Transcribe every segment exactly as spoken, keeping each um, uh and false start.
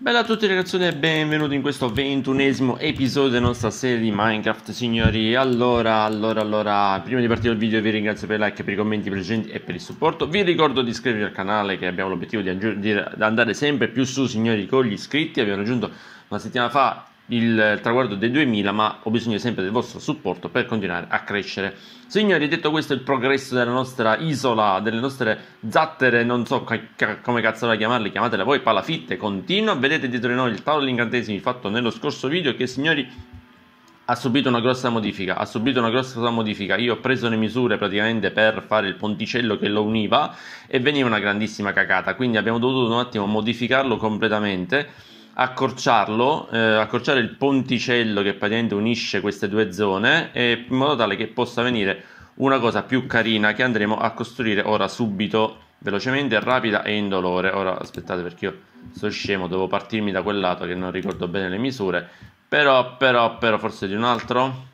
Bella a tutti ragazzi e benvenuti in questo ventunesimo episodio della nostra serie di Minecraft, signori. Allora, allora, allora, prima di partire il video vi ringrazio per i like, per i commenti presenti e per il supporto. Vi ricordo di iscrivervi al canale, che abbiamo l'obiettivo di, di andare sempre più su, signori, con gli iscritti. Abbiamo raggiunto una settimana fa il traguardo dei duemila, ma ho bisogno sempre del vostro supporto per continuare a crescere. Signori, detto questo, il progresso della nostra isola, delle nostre zattere, non so come cazzo la chiamarle, chiamatela voi, palafitte, continua. Vedete dietro di noi il tavolo degli incantesimi fatto nello scorso video, che signori ha subito una grossa modifica, ha subito una grossa modifica. Io ho preso le misure praticamente per fare il ponticello che lo univa e veniva una grandissima cacata, quindi abbiamo dovuto un attimo modificarlo completamente, accorciarlo, eh, accorciare il ponticello che praticamente unisce queste due zone, e in modo tale che possa venire una cosa più carina che andremo a costruire ora subito, velocemente, rapida e indolore. Ora aspettate, perché io sono scemo, devo partirmi da quel lato che non ricordo bene le misure, però però però forse di un altro,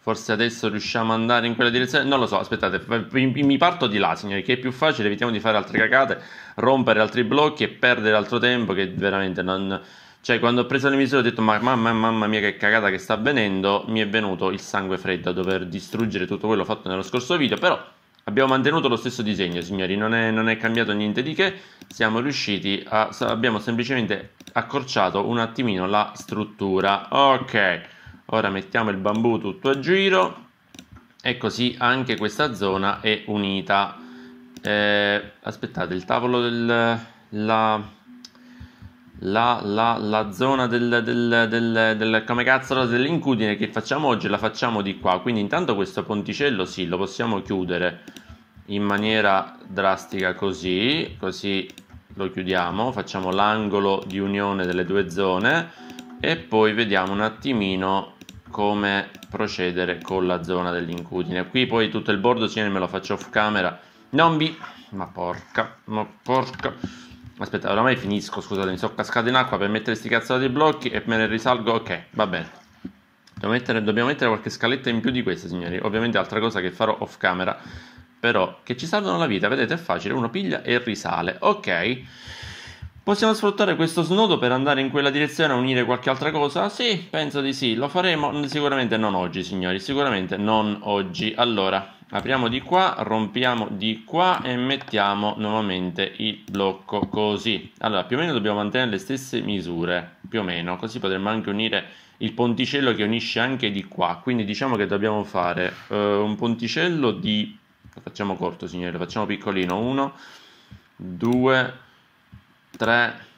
forse adesso riusciamo ad andare in quella direzione, non lo so, aspettate, mi parto di là, signori, che è più facile, evitiamo di fare altre cagate, rompere altri blocchi e perdere altro tempo, che veramente non... Cioè, quando ho preso le misure ho detto, ma mamma, mamma mia che cagata che sta avvenendo, mi è venuto il sangue freddo a dover distruggere tutto quello fatto nello scorso video, però abbiamo mantenuto lo stesso disegno, signori, non è, non è cambiato niente di che, siamo riusciti a... abbiamo semplicemente accorciato un attimino la struttura, ok. Ora mettiamo il bambù tutto a giro e così anche questa zona è unita. Eh, aspettate, il tavolo del... la... La, la, la zona del, del, del, del come cazzo dell'incudine che facciamo oggi la facciamo di qua. Quindi intanto questo ponticello sì, lo possiamo chiudere in maniera drastica così. Così lo chiudiamo, facciamo l'angolo di unione delle due zone e poi vediamo un attimino come procedere con la zona dell'incudine. Qui poi tutto il bordo, signori, me lo faccio off camera. Non vi... ma porca, ma porca. Aspetta, oramai finisco, scusate, mi sono cascato in acqua per mettere sti cazzati di blocchi e me ne risalgo. Ok, va bene. Dobbiamo mettere, dobbiamo mettere qualche scaletta in più di questa, signori. Ovviamente altra cosa che farò off camera, però che ci salvano la vita, vedete, è facile, uno piglia e risale. Ok. Possiamo sfruttare questo snodo per andare in quella direzione a unire qualche altra cosa? Sì, penso di sì, lo faremo sicuramente non oggi, signori, sicuramente non oggi. Allora, apriamo di qua, rompiamo di qua e mettiamo nuovamente il blocco così. Allora, più o meno dobbiamo mantenere le stesse misure, più o meno, così potremmo anche unire il ponticello che unisce anche di qua. Quindi diciamo che dobbiamo fare uh, un ponticello di... lo facciamo corto, signori, lo facciamo piccolino, uno, due... tre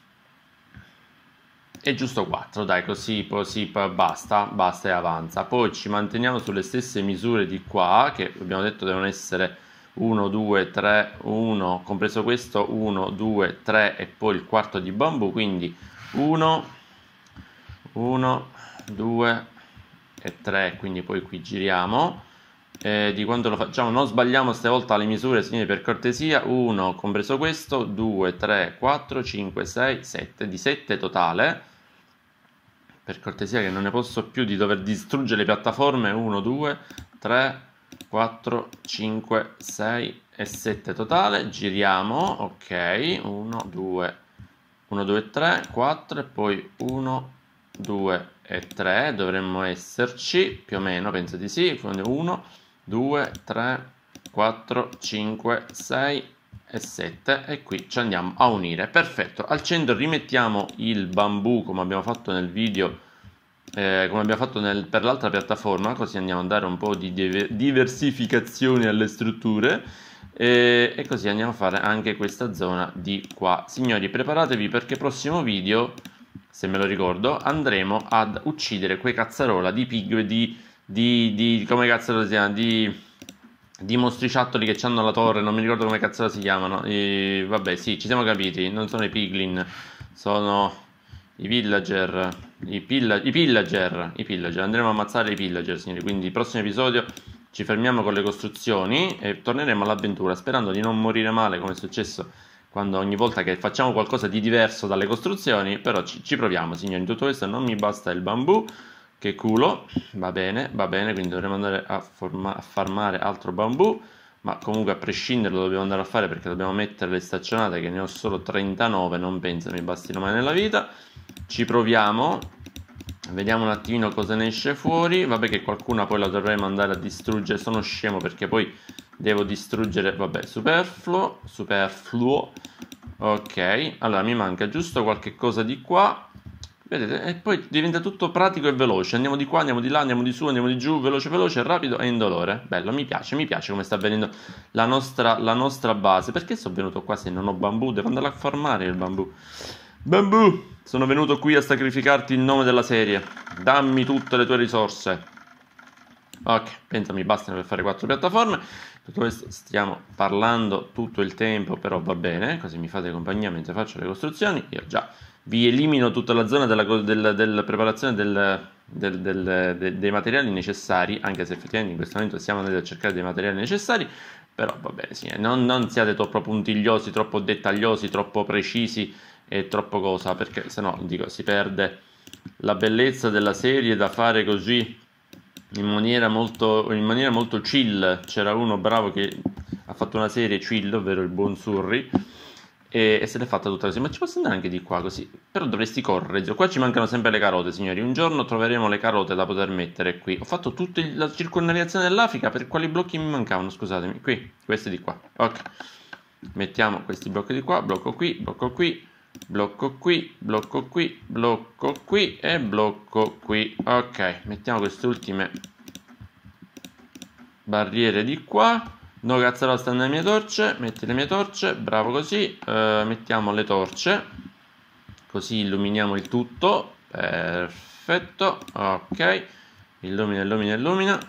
e giusto quattro, dai, così, così basta, basta e avanza. Poi ci manteniamo sulle stesse misure di qua, che abbiamo detto devono essere uno, due, tre, uno, compreso questo, uno, due, tre e poi il quarto di bambù, quindi uno, uno, due e tre, quindi poi qui giriamo. Eh, di quanto lo facciamo, non sbagliamo stavolta le misure, signori, per cortesia. uno compreso questo, due, tre, quattro, cinque, sei, sette, di sette totale, per cortesia, che non ne posso più di dover distruggere le piattaforme. Uno, due, tre, quattro, cinque, sei e sette totale, giriamo, ok, uno, due, uno, due, tre, quattro e poi uno, due e tre, dovremmo esserci, più o meno, penso di sì, uno, due, tre, quattro, cinque, sei e sette e qui ci andiamo a unire, perfetto. Al centro rimettiamo il bambù come abbiamo fatto nel video, eh, come abbiamo fatto nel, per l'altra piattaforma, così andiamo a dare un po' di diversificazione alle strutture, eh, e così andiamo a fare anche questa zona di qua. Signori, preparatevi perché prossimo video, se me lo ricordo, andremo ad uccidere quei cazzarola di pig, di... Di, di come cazzo lo si chiama, di, di mostriciattoli che hanno la torre, non mi ricordo come cazzo si chiamano, e, vabbè, sì, ci siamo capiti, non sono i piglin, sono i villager, i, pilla, i pillager, i pillager, andremo a ammazzare i pillager, signori. Quindi il prossimo episodio ci fermiamo con le costruzioni e torneremo all'avventura, sperando di non morire male come è successo quando ogni volta che facciamo qualcosa di diverso dalle costruzioni, però ci, ci proviamo, signori. In tutto questo non mi basta il bambù, che culo, va bene, va bene, quindi dovremo andare a, forma, a farmare altro bambù. ma comunque a prescindere lo dobbiamo andare a fare perché dobbiamo mettere le staccionate, che ne ho solo trentanove, non penso mi bastino mai nella vita. Ci proviamo, vediamo un attimino cosa ne esce fuori. Vabbè che qualcuna poi la dovrei mandare a distruggere, sono scemo perché poi devo distruggere, vabbè, superfluo, superfluo. Ok, allora mi manca giusto qualche cosa di qua. Vedete, e poi diventa tutto pratico e veloce. Andiamo di qua, andiamo di là, andiamo di su, andiamo di giù. Veloce, veloce, rapido e indolore. Bello, mi piace, mi piace come sta avvenendo la nostra, la nostra base. Perché sono venuto qua se non ho bambù? Devo andare a farmare il bambù. Bambù, sono venuto qui a sacrificarti in nome della serie. Dammi tutte le tue risorse. Ok, penso mi bastano per fare quattro piattaforme. Tutto questo stiamo parlando tutto il tempo, però va bene, così mi fate compagnia mentre faccio le costruzioni. Io già vi elimino tutta la zona della, della, della preparazione del, del, del, de, dei materiali necessari, anche se effettivamente in questo momento siamo andati a cercare dei materiali necessari, però va bene, sì, non, non siate troppo puntigliosi, troppo dettagliosi, troppo precisi e troppo cosa, perché sennò dico, si perde la bellezza della serie da fare così. In maniera, molto, in maniera molto chill. C'era uno bravo che ha fatto una serie chill, ovvero il buon Surri, e, e se l'è fatta tutta così. Ma ci posso andare anche di qua così? Però dovresti correggere. Qua ci mancano sempre le carote, signori. Un giorno troveremo le carote da poter mettere qui. Ho fatto tutta la circonnavigazione dell'Africa. Per quali blocchi mi mancavano? Scusatemi. Qui, questi di qua. Ok. Mettiamo questi blocchi di qua. Blocco qui, blocco qui, blocco qui, blocco qui, blocco qui e blocco qui. Ok, mettiamo queste ultime barriere di qua. No, cazzarola, stanno le mie torce. Metti le mie torce, bravo così. eh, Mettiamo le torce, così illuminiamo il tutto. Perfetto, ok. Illumina, illumina, illumina.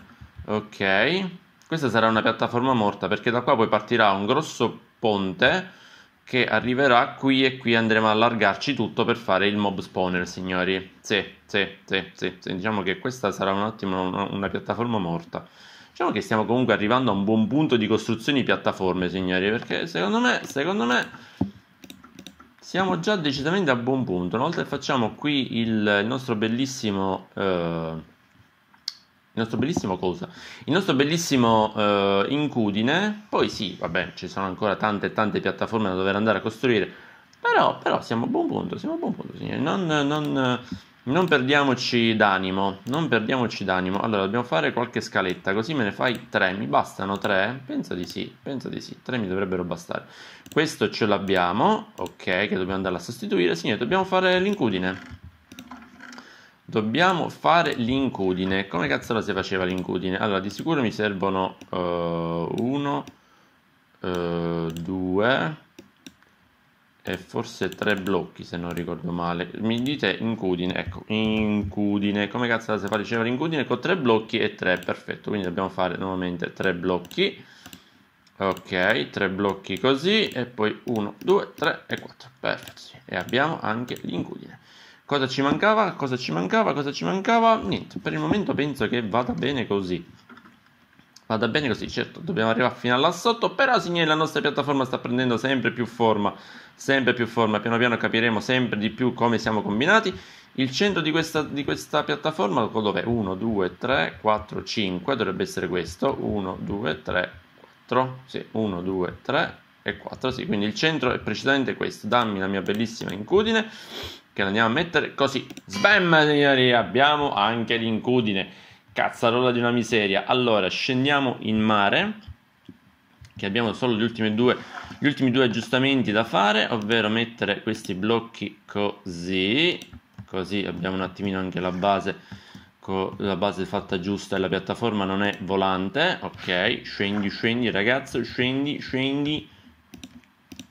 Ok, questa sarà una piattaforma morta, perché da qua poi partirà un grosso ponte che arriverà qui, e qui andremo a allargarci tutto per fare il mob spawner, signori. Sì, sì, sì, sì, sì. Diciamo che questa sarà un attimo una, una piattaforma morta. Diciamo che stiamo comunque arrivando a un buon punto di costruzione di piattaforme, signori, perché secondo me, secondo me siamo già decisamente a buon punto. Una volta che facciamo qui il, il nostro bellissimo... Eh, il nostro bellissimo cosa? Il nostro bellissimo uh, incudine. Poi sì, vabbè, ci sono ancora tante tante piattaforme da dover andare a costruire. Però, però siamo a buon punto, siamo a buon punto, signori. Non, non, non perdiamoci d'animo, non perdiamoci d'animo. Allora, dobbiamo fare qualche scaletta, così me ne fai tre. Mi bastano tre? Penso di sì, penso di sì. Tre mi dovrebbero bastare. Questo ce l'abbiamo, ok, che dobbiamo andare a sostituire. Signori, dobbiamo fare l'incudine. Dobbiamo fare l'incudine. Come cazzo si faceva l'incudine? Allora, di sicuro mi servono uno, due e forse tre blocchi, se non ricordo male. Mi dite incudine, ecco, incudine. Come cazzo si faceva l'incudine? Con tre blocchi e tre, perfetto. Quindi dobbiamo fare nuovamente tre blocchi. Ok, tre blocchi così, e poi uno, due, tre e quattro. Perfetto, e abbiamo anche l'incudine. Cosa ci mancava? Cosa ci mancava? Cosa ci mancava? Niente, per il momento penso che vada bene così. Vada bene così, certo, dobbiamo arrivare fino là sotto. Però, signori, la nostra piattaforma sta prendendo sempre più forma. Sempre più forma, piano piano capiremo sempre di più come siamo combinati. Il centro di questa, di questa piattaforma, dov'è? uno, due, tre, quattro, cinque. Dovrebbe essere questo. uno, due, tre, quattro. Sì, uno, due, tre e quattro, sì. Quindi il centro è precisamente questo. Dammi la mia bellissima incudine, che andiamo a mettere così. Sbam, signori, abbiamo anche l'incudine. Cazzarola di una miseria. Allora, scendiamo in mare, che abbiamo solo gli ultimi due, gli ultimi due aggiustamenti da fare, ovvero mettere questi blocchi così. Così abbiamo un attimino anche la base, la base fatta giusta, e la piattaforma non è volante. Ok, scendi, scendi ragazzo, scendi, scendi.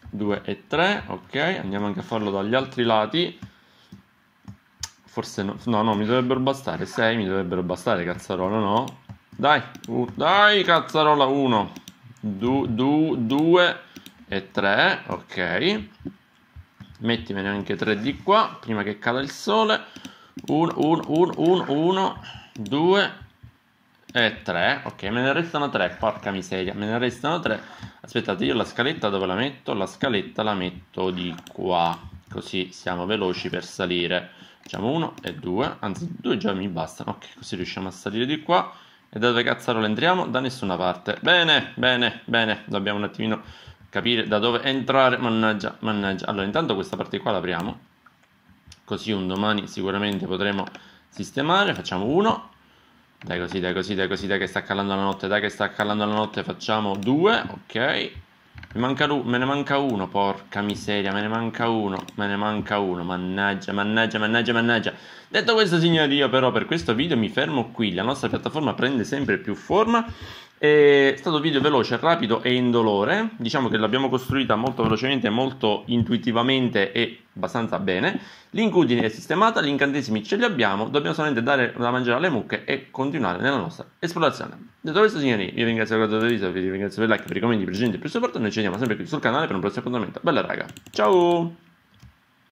due e tre, ok. Andiamo anche a farlo dagli altri lati. Forse no, no, no, mi dovrebbero bastare sei, mi dovrebbero bastare, cazzarola, no? Dai, uh, dai, cazzarola, uno, due e tre, ok. Mettimene anche tre di qua, prima che cada il sole. uno, due e tre, ok, me ne restano tre, porca miseria, me ne restano tre. Aspettate, io la scaletta dove la metto? La scaletta la metto di qua, così siamo veloci per salire. Facciamo uno e due, anzi due già mi bastano, ok, così riusciamo a salire di qua E da dove cazzarola entriamo? Da nessuna parte. Bene, bene, bene. Dobbiamo un attimino capire da dove entrare. Mannaggia, mannaggia. Allora, intanto questa parte qua l'apriamo. Così un domani sicuramente potremo sistemare. Facciamo uno. Dai così, dai così, dai così, dai che sta calando la notte, dai che sta calando la notte. Facciamo due, ok. Mi manca, me ne manca uno, porca miseria, me ne manca uno, me ne manca uno, mannaggia, mannaggia, mannaggia, mannaggia. Detto questo, signori, io però per questo video mi fermo qui, la nostra piattaforma prende sempre più forma. È stato un video veloce, rapido e indolore, diciamo che l'abbiamo costruita molto velocemente, molto intuitivamente e abbastanza bene. L'incudine è sistemata, gli incantesimi ce li abbiamo, dobbiamo solamente dare da mangiare alle mucche e continuare nella nostra esplorazione. Detto questo, signori, vi ringrazio per il video, vi ringrazio per il like, per i commenti, per i geni, per il supporto. Noi ci vediamo sempre qui sul canale per un prossimo appuntamento. Bella raga, ciao!